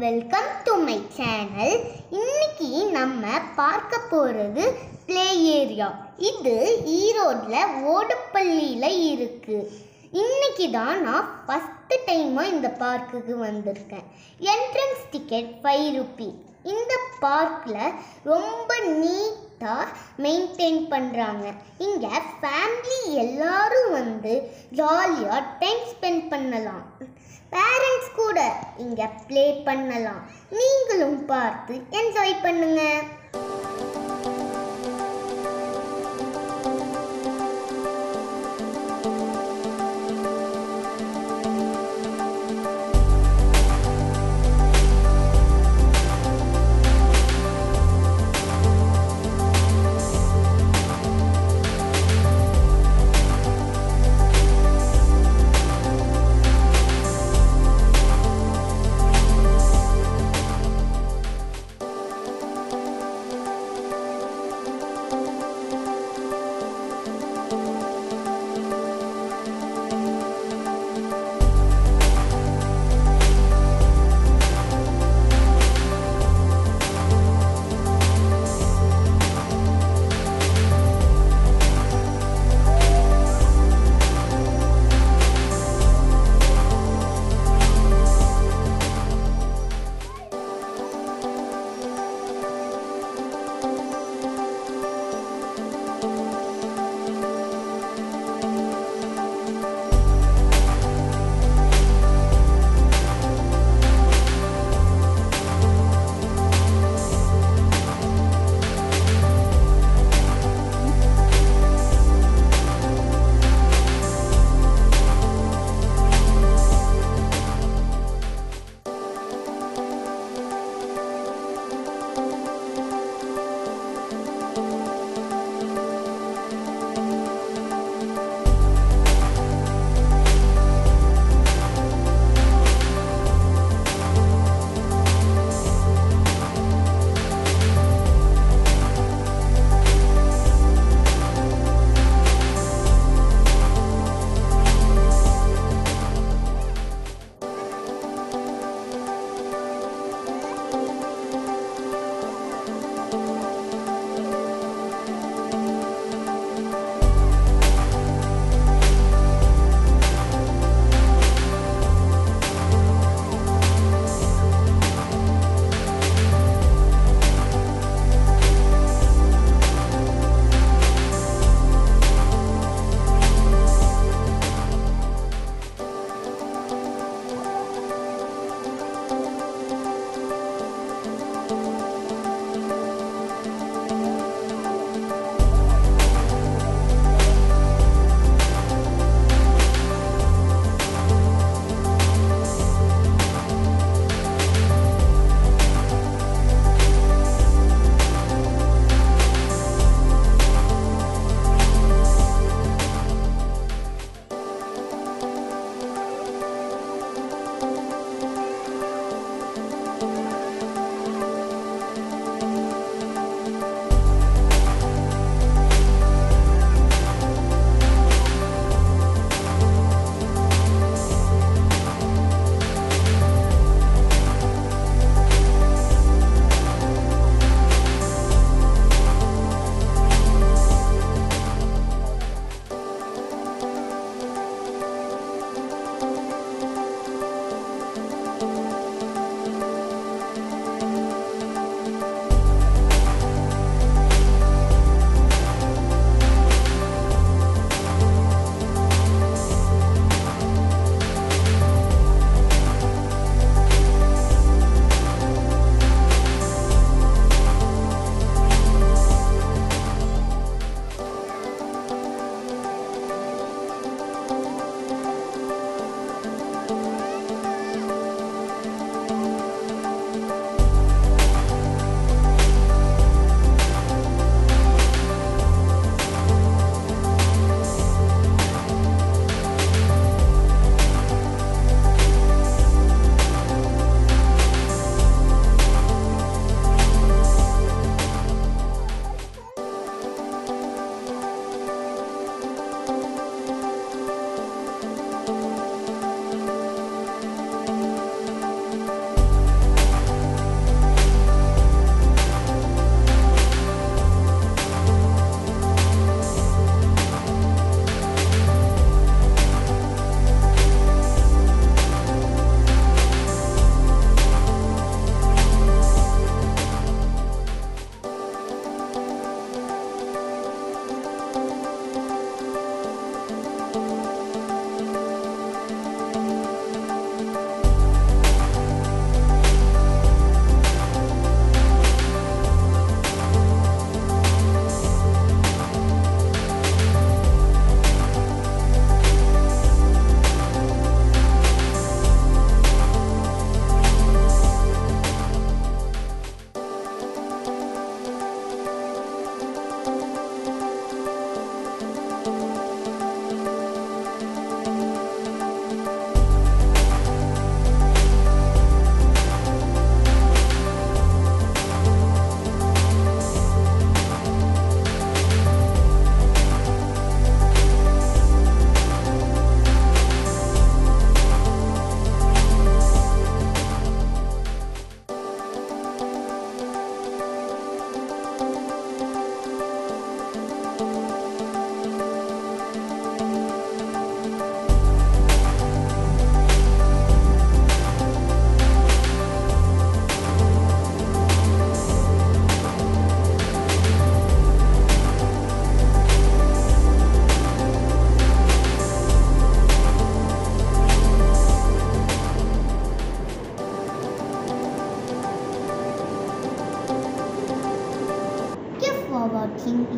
Welcome to my channel. இன்னைக்கு நம்ம பார்க்க போகிறது பிளே ஏரியா. இது ஈரோட்டில் ஓடப்பள்ளியில் இருக்குது. இன்னைக்கு தான் நான் ஃபஸ்ட்டு டைமாக இந்த பார்க்குக்கு வந்திருக்கேன். Entrance ticket 5 rupee. இந்த பார்க்கில் ரொம்ப நீட்டாக மெயின்டைன் பண்ணுறாங்க. இங்கே ஃபேமிலி எல்லாரும் வந்து ஜாலியாக டைம் ஸ்பெண்ட் பண்ணலாம். பேரண்ட்ஸ் கூட இங்கே ப்ளே பண்ணலாம். நீங்களும் பார்த்து என்ஜாய் பண்ணுங்க.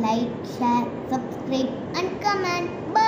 like, share, subscribe and comment. Bye.